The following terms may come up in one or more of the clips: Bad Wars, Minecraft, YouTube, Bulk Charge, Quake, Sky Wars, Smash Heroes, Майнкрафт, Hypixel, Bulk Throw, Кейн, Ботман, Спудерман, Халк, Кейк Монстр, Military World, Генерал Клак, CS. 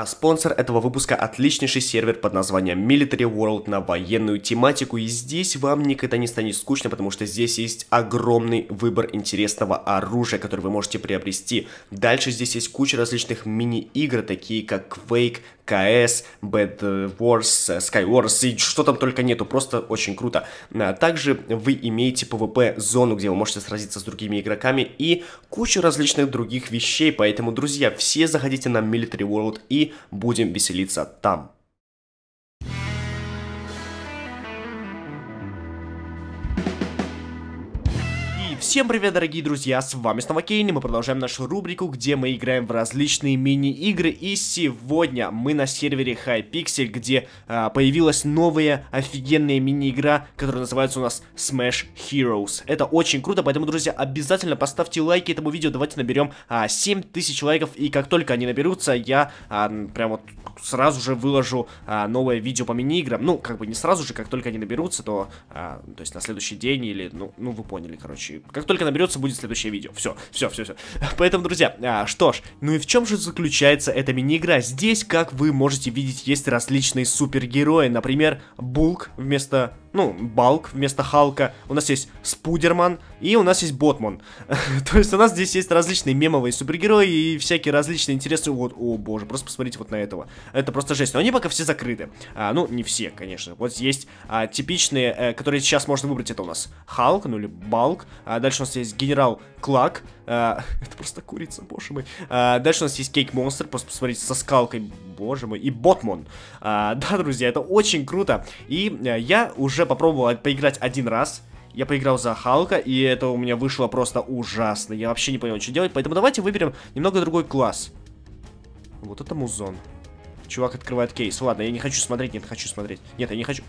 А спонсор этого выпуска — отличнейший сервер под названием Military World на военную тематику. И здесь вам никогда не станет скучно, потому что здесь есть огромный выбор интересного оружия, которое вы можете приобрести. Дальше здесь есть куча различных мини-игр, такие как Quake, CS, Bad Wars, Sky Wars и что там только нету, просто очень круто. Также вы имеете PvP-зону, где вы можете сразиться с другими игроками и кучу различных других вещей. Поэтому, друзья, все заходите на Military World и будем веселиться там. Всем привет, дорогие друзья, с вами снова Кейн, и мы продолжаем нашу рубрику, где мы играем в различные мини-игры, и сегодня мы на сервере Hypixel, где появилась новая офигенная мини-игра, которая называется у нас Smash Heroes. Это очень круто, поэтому, друзья, обязательно поставьте лайки этому видео, давайте наберем 7000 лайков, и как только они наберутся, я прям вот сразу же выложу новое видео по мини-играм. Ну, как бы не сразу же, как только они наберутся, то есть на следующий день или, ну вы поняли, короче. Как только наберется, будет следующее видео. Все. Поэтому, друзья, что ж, ну и в чем же заключается эта мини-игра? Здесь, как вы можете видеть, есть различные супергерои. Например, Балк вместо Халка. У нас есть Спудерман и у нас есть Ботман. То есть у нас здесь есть различные мемовые супергерои и всякие различные интересные... Вот, о боже, просто посмотрите вот на этого. Это просто жесть. Но они пока все закрыты. Ну, не все, конечно. Вот есть типичные, которые сейчас можно выбрать. Это у нас Халк, ну или Балк. Дальше у нас есть генерал Клак. Это просто курица, боже мой. Дальше у нас есть Кейк Монстр, просто посмотрите, со скалкой, боже мой. И Ботман. Да, друзья, это очень круто. И я уже попробовал поиграть один раз. Я поиграл за Халка, и это у меня вышло просто ужасно. Я вообще не понял, что делать. Поэтому давайте выберем немного другой класс. Вот это музон. Чувак открывает кейс. Ладно, я не хочу смотреть, Нет, я не хочу...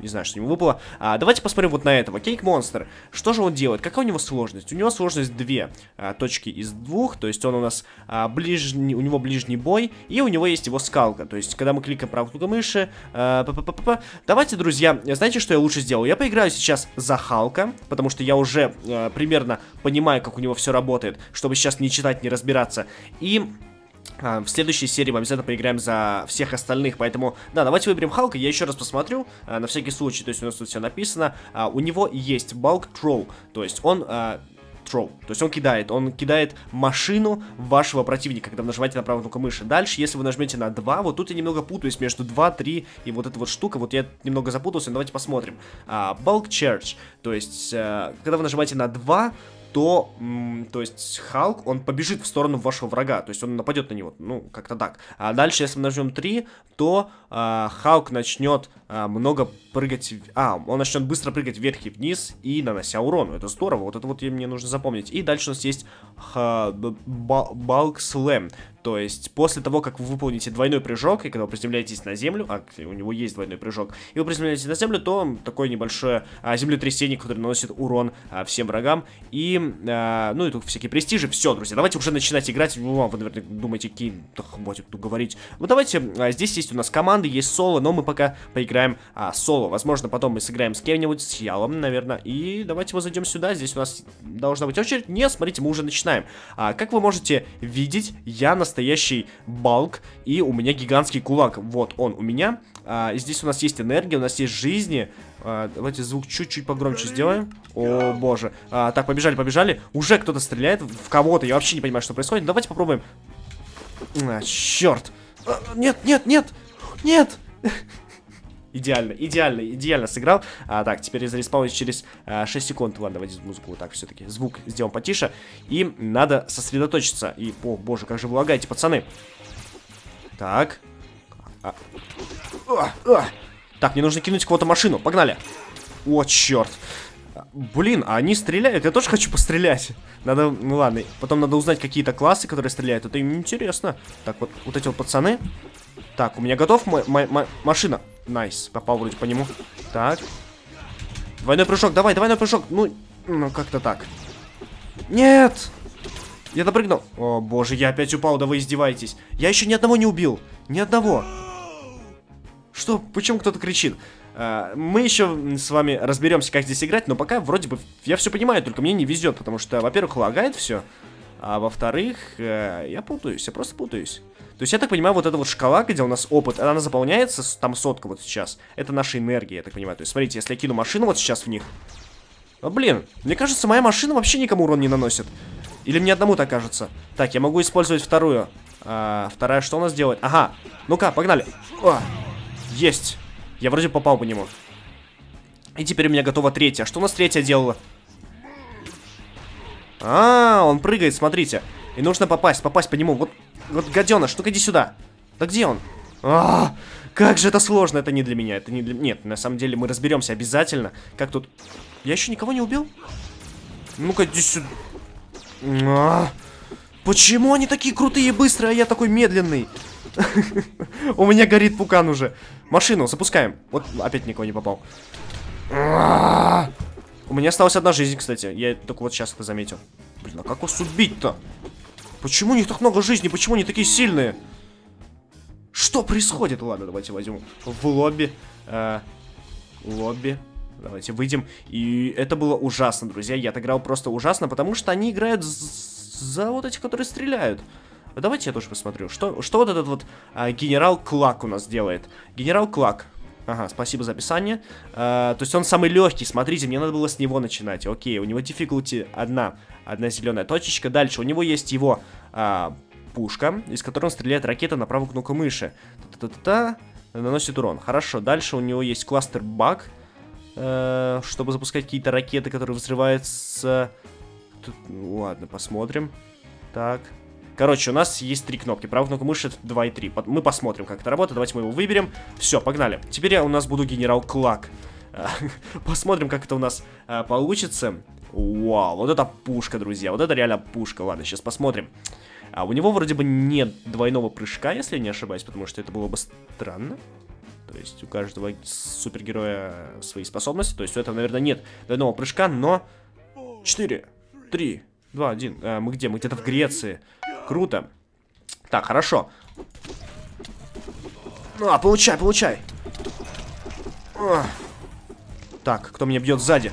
Не знаю, что ему выпало. Давайте посмотрим вот на этого. Кейк Монстр. Что же он делает? Какая у него сложность? У него сложность 2 точки из 2. То есть он у нас ближний, у него ближний бой. И у него есть его скалка. То есть когда мы кликаем правую кнопку мыши... Давайте, друзья, знаете, что я лучше сделаю? Я поиграю сейчас за Халка. Потому что я уже примерно понимаю, как у него все работает. Чтобы сейчас не читать, не разбираться. И... в следующей серии мы обязательно поиграем за всех остальных, поэтому, да, давайте выберем Халка, я еще раз посмотрю, на всякий случай, то есть у нас тут все написано, у него есть Bulk Throw, то есть он... то есть он кидает машину вашего противника, когда вы нажимаете на правую кнопку мыши. Дальше, если вы нажмете на 2, вот тут я немного путаюсь между 2, 3 и вот эта вот штука, вот я немного запутался, но давайте посмотрим. Bulk Charge, то есть, когда вы нажимаете на 2, то есть Халк, он побежит в сторону вашего врага, то есть он нападет на него, ну, как-то так. А дальше, если мы нажмем 3, то Халк начнет много прыгать, он начнет быстро прыгать вверх и вниз и нанося урон, это здорово, вот это вот мне нужно запомнить. И дальше у нас есть Bulk Slam, то есть после того, как вы выполните двойной прыжок, и когда вы приземляетесь на землю, у него есть двойной прыжок, и вы приземляетесь на землю, то такое небольшое землетрясение, которое наносит урон всем врагам, и, ну и тут всякие престижи. Все, друзья, давайте уже начинать играть. Вы, наверное, думаете, Кейн, да хватит тут говорить. Ну давайте, здесь есть у нас команды, есть соло, но мы пока поиграем соло. Возможно, потом мы сыграем с кем-нибудь, с Ялом, наверное, и давайте мы зайдем сюда, здесь у нас должна быть очередь. Нет, смотрите, мы уже начинаем. Как вы можете видеть, я на настоящий Балк, и у меня гигантский кулак, вот он у меня. Здесь у нас есть энергия, у нас есть жизни. Давайте звук чуть-чуть погромче сделаем. О боже, так, побежали. Уже кто-то стреляет в кого-то, я вообще не понимаю, что происходит. Давайте попробуем. Черт, нет. Идеально сыграл. Так, теперь я зареспаунюсь через 6 секунд. Ладно, давайте музыку вот так все-таки. Звук сделаем потише. И надо сосредоточиться. И, о боже, как же вы лагаете, пацаны. Так. Так, мне нужно кинуть кого-то машину. Погнали. О, черт. Блин, а они стреляют, я тоже хочу пострелять. Надо, ну ладно, потом надо узнать какие-то классы, которые стреляют. Это им интересно. Так, вот эти вот пацаны. Так, у меня готов машина. Найс, попал вроде по нему. Так. Двойной прыжок, давай, двойной прыжок. Ну как-то так. Нет! Я допрыгнул. О боже, я опять упал, да вы издеваетесь. Я еще ни одного не убил. Ни одного. Что? Почему кто-то кричит? Мы еще с вами разберемся, как здесь играть, но пока вроде бы я все понимаю, только мне не везет, потому что, во-первых, лагает все. А во-вторых, я путаюсь, я просто путаюсь. То есть, я так понимаю, вот эта вот шкала, где у нас опыт, она заполняется, там сотка вот сейчас. Это наша энергия, я так понимаю. То есть, смотрите, если я кину машину вот сейчас в них... А, блин, мне кажется, моя машина вообще никому урон не наносит. Или мне одному так кажется. Так, я могу использовать вторую. А, вторая что у нас делает? Ага, ну-ка, погнали. О, есть. Я вроде попал по нему. И теперь у меня готова третья. Что у нас третья делала? А, он прыгает, смотрите. И нужно попасть по нему. Вот, вот гаденыш, ну-ка иди сюда. Да где он? А, как же это сложно, это не для меня, это не для... Нет, на самом деле мы разберемся обязательно. Как тут... Я еще никого не убил? Ну-ка иди сюда. А, почему они такие крутые и быстрые, а я такой медленный? У меня горит пукан уже. Машину запускаем. Вот опять никого не попал. У меня осталась одна жизнь, кстати. Я только вот сейчас это заметил. Блин, а как вас убить-то? Почему у них так много жизней? Почему они такие сильные? Что происходит? Ладно, давайте возьмем в лобби. Лобби. Давайте выйдем. И это было ужасно, друзья. Я отыграл просто ужасно, потому что они играют за вот этих, которые стреляют. Давайте я тоже посмотрю. Что вот этот вот генерал Клак у нас делает? Генерал Клак. Ага, спасибо за описание. То есть он самый легкий, смотрите, мне надо было с него начинать. Окей, у него difficulty одна зеленая точечка. Дальше у него есть его пушка, из которой он стреляет ракета на правую кнопку мыши. Наносит урон. Хорошо, дальше у него есть Cluster Bak, чтобы запускать какие-то ракеты, которые взрываются. Тут, ладно, посмотрим. Так. Короче, у нас есть три кнопки. Правую кнопку мыши 2 и 3. Мы посмотрим, как это работает. Давайте мы его выберем. Все, погнали. Теперь я у нас буду генерал Клак. Посмотрим, как это у нас получится. Вау, вот это пушка, друзья. Вот это реально пушка. Ладно, сейчас посмотрим. У него вроде бы нет двойного прыжка, если я не ошибаюсь, потому что это было бы странно. То есть у каждого супергероя свои способности. То есть у этого, наверное, нет двойного прыжка, но... 4, 3, 2, 1. Мы где? Мы где-то в Греции. Круто. Так, хорошо. А, получай, получай. А. Так, кто меня бьет сзади?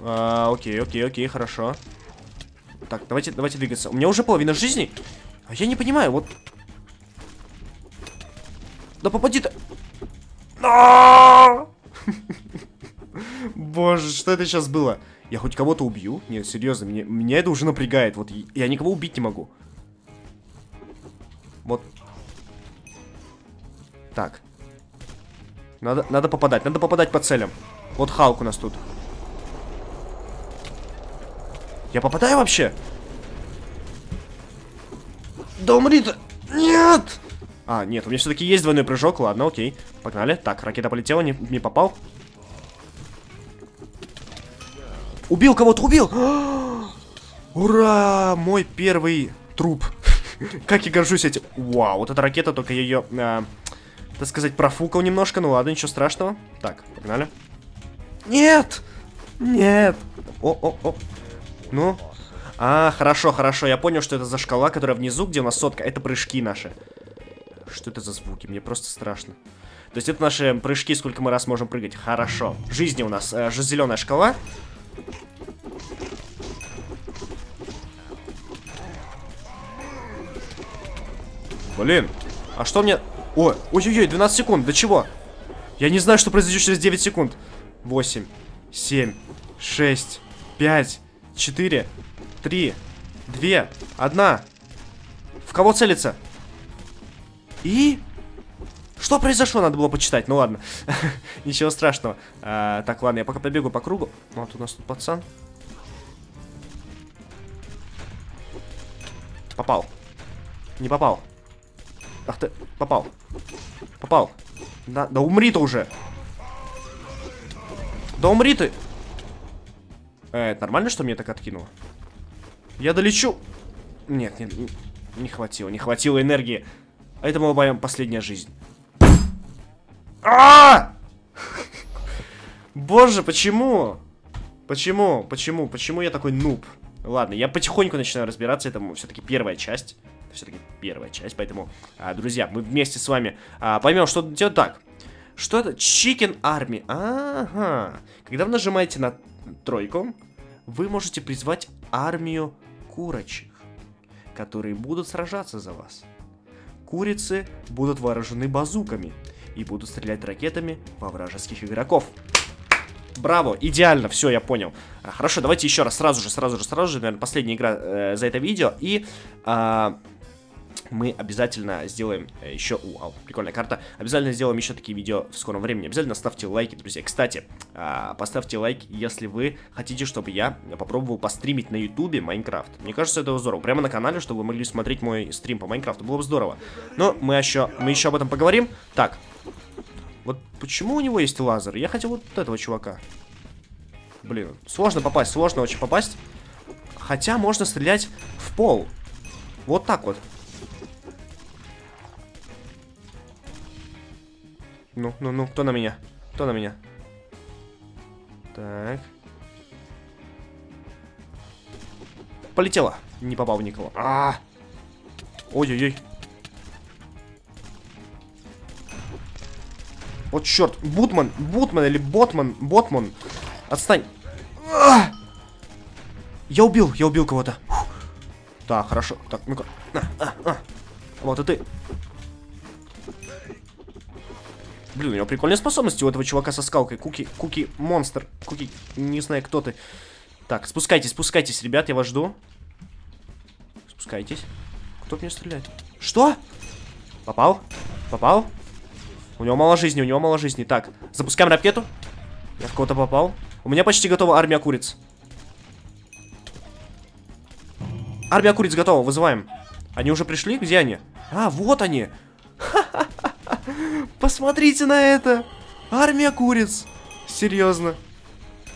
А, окей, окей, окей, хорошо. Так, давайте двигаться. У меня уже половина жизни. А я не понимаю, вот... Да попади ты. Боже, что это сейчас было? Я хоть кого-то убью? Нет, серьезно, меня это уже напрягает. Вот я никого убить не могу. Вот. Так. Надо попадать по целям. Вот Халк у нас тут. Я попадаю вообще? Да умри ты! Нет! А, нет, у меня все-таки есть двойной прыжок. Ладно, окей. Погнали. Так, ракета полетела, не попал. Убил кого-то, убил! Ура! Мой первый труп. Как я горжусь этим. Вау, вот эта ракета, только я ее, так сказать, профукал немножко. Ну ладно, ничего страшного. Так, погнали. Нет! Нет! О-о-о. Ну. А, хорошо, хорошо. Я понял, что это за шкала, которая внизу, где у нас сотка. Это прыжки наши. Что это за звуки? Мне просто страшно. То есть это наши прыжки, сколько мы раз можем прыгать. Хорошо. Жизни у нас же зеленая шкала. Блин, а что мне... Ой, ой-ой-ой, 12 секунд, до чего? Я не знаю, что произойдет через 9 секунд. 8, 7, 6, 5, 4, 3, 2, 1. В кого целиться? И... Что произошло, надо было почитать, ну ладно. Ничего страшного. Так, ладно, я пока побегу по кругу. Вот у нас тут пацан. Попал. Не попал. Ах ты, попал. Попал. Да, да умри ты уже. Да умри ты. Это нормально, что меня так откинуло? Я долечу. Нет, нет, не хватило. Не хватило энергии. А это была моя последняя жизнь. Боже, почему? Почему я такой нуб? Ладно, я потихоньку начинаю разбираться. Это все-таки первая часть. Поэтому, друзья, мы вместе с вами поймем, что делать так. Что это? Chicken Army. Ага. Когда вы нажимаете на тройку, вы можете призвать армию курочек, которые будут сражаться за вас. Курицы будут вооружены базуками и будут стрелять ракетами во вражеских игроков. Браво, идеально, все, я понял. Хорошо, давайте еще раз, сразу же, наверное, последняя игра за это видео. И мы обязательно сделаем еще... Вау, прикольная карта. Обязательно сделаем еще такие видео в скором времени. Обязательно ставьте лайки, друзья. Кстати, поставьте лайк, если вы хотите, чтобы я попробовал постримить на ютубе Майнкрафт. Мне кажется, это здорово. Прямо на канале, чтобы вы могли смотреть мой стрим по Майнкрафту. Было бы здорово. Но мы еще об этом поговорим. Так. Вот почему у него есть лазер? Я хотел вот этого чувака. Блин, сложно очень попасть. Хотя можно стрелять в пол. Вот так вот. Ну, кто на меня? Так. Полетела. Не попал в никого. Ой-ой-ой. Вот черт, Ботман. Отстань. Я убил кого-то. Так, хорошо. Так, ну-ка. Вот и ты. Блин, у него прикольные способности у этого чувака со скалкой. Куки, монстр. Куки, не знаю, кто ты. Так, спускайтесь, ребят, я вас жду. Спускайтесь. Кто в меня стреляет? Что? Попал. У него мало жизни. Так, запускаем ракету. Я в кого-то попал. У меня почти готова армия куриц. Армия куриц готова, вызываем. Они уже пришли? Где они? А, вот они. Ха-ха-ха. Посмотрите на это. Армия куриц. Серьезно.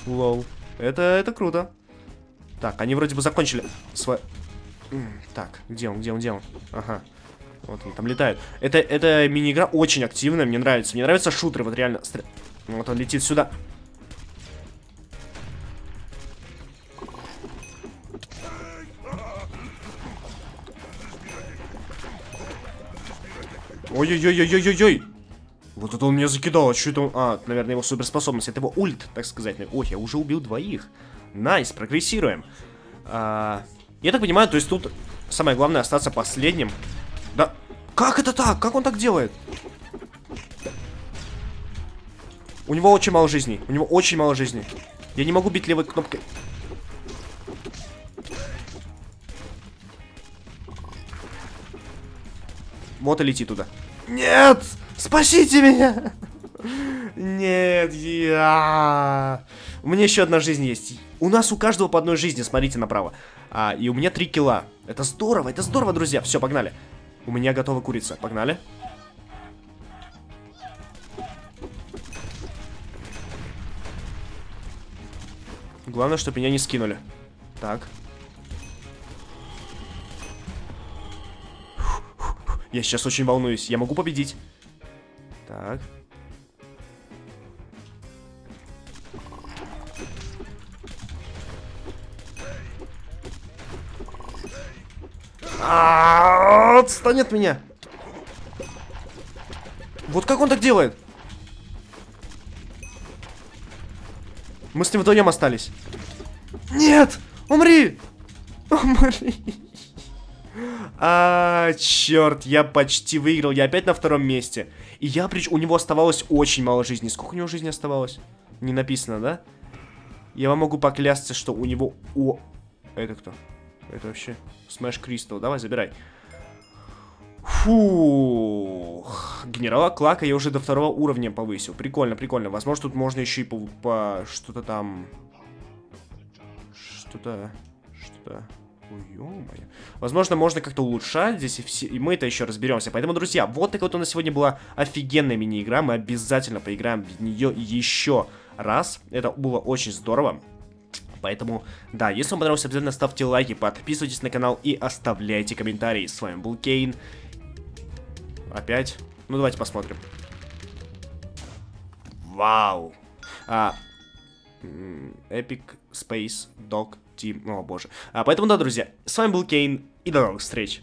Лол. Это круто. Так, они вроде бы закончили свое... Так, где он? Ага. Вот он там летает. Это мини-игра очень активная, мне нравится. Мне нравятся шутеры, вот реально. Вот он летит сюда. Ой-ой-ой-ой-ой-ой-ой. Вот это он меня закидал. Что это он... наверное, его суперспособность. Это его ульт, так сказать. Ой, я уже убил двоих. Найс, прогрессируем. Я так понимаю, то есть тут самое главное остаться последним. Да, как это так? Как он так делает? У него очень мало жизней. Я не могу бить левой кнопкой. Вот и лети туда. Нет! Спасите меня! Нет, я... У меня еще одна жизнь есть. У нас у каждого по одной жизни, смотрите направо. И у меня 3 килла. Это здорово, друзья. Все, погнали. У меня готова курица. Погнали. Главное, чтобы меня не скинули. Так. Я сейчас очень волнуюсь. Я могу победить. Так. Отстань от меня. Вот как он так делает? Мы с ним вдвоем остались. Нет! Умри! Черт, я почти выиграл. Я опять на 2-м месте. И я у него оставалось очень мало жизни. Сколько у него жизни оставалось? Не написано, да? Я вам могу поклясться, что у него... О, это кто? Это вообще... Smash Crystal, давай, забирай. Фух. Генерала Клака я уже до 2-го уровня повысил. Прикольно. Возможно, тут можно еще и по что-то там... Что-то... Ё-моё. Возможно, можно как-то улучшать здесь, и мы это еще разберемся. Поэтому, друзья, вот такая вот у нас сегодня была офигенная мини-игра. Мы обязательно поиграем в нее еще раз. Это было очень здорово. Поэтому, да, если вам понравилось, обязательно ставьте лайки, подписывайтесь на канал и оставляйте комментарии. С вами был Кейн. Опять. Ну, давайте посмотрим. Вау. Epic Space Dog Team. О, боже. Поэтому, да, друзья, с вами был Кейн. И до новых встреч.